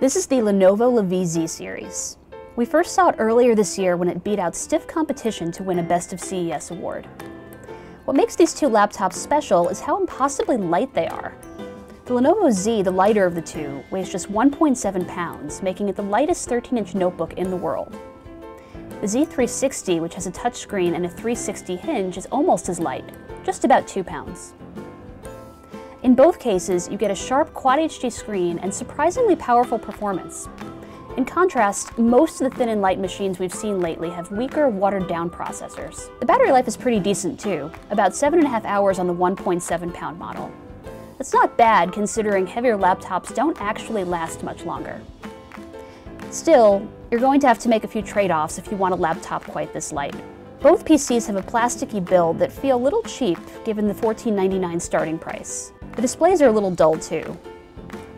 This is the Lenovo LaVie Z series. We first saw it earlier this year when it beat out stiff competition to win a Best of CES award. What makes these two laptops special is how impossibly light they are. The Lenovo Z, the lighter of the two, weighs just 1.7 pounds, making it the lightest 13-inch notebook in the world. The Z360, which has a touchscreen and a 360 hinge, is almost as light, just about 2 pounds. In both cases, you get a sharp Quad HD screen and surprisingly powerful performance. In contrast, most of the thin and light machines we've seen lately have weaker, watered-down processors. The battery life is pretty decent too, about 7.5 hours on the 1.7-pound model. That's not bad considering heavier laptops don't actually last much longer. Still, you're going to have to make a few trade-offs if you want a laptop quite this light. Both PCs have a plasticky build that feel a little cheap given the $14.99 starting price. The displays are a little dull too.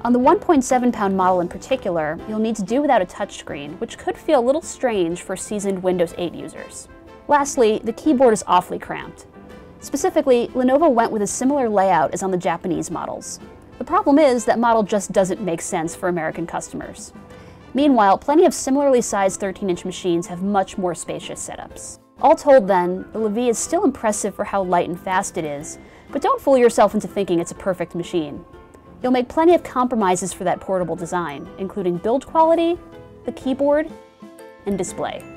On the 1.7-pound model in particular, you'll need to do without a touchscreen, which could feel a little strange for seasoned Windows 8 users. Lastly, the keyboard is awfully cramped. Specifically, Lenovo went with a similar layout as on the Japanese models. The problem is that model just doesn't make sense for American customers. Meanwhile, plenty of similarly sized 13-inch machines have much more spacious setups. All told then, the LaVie is still impressive for how light and fast it is, but don't fool yourself into thinking it's a perfect machine. You'll make plenty of compromises for that portable design, including build quality, the keyboard, and display.